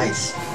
Nice.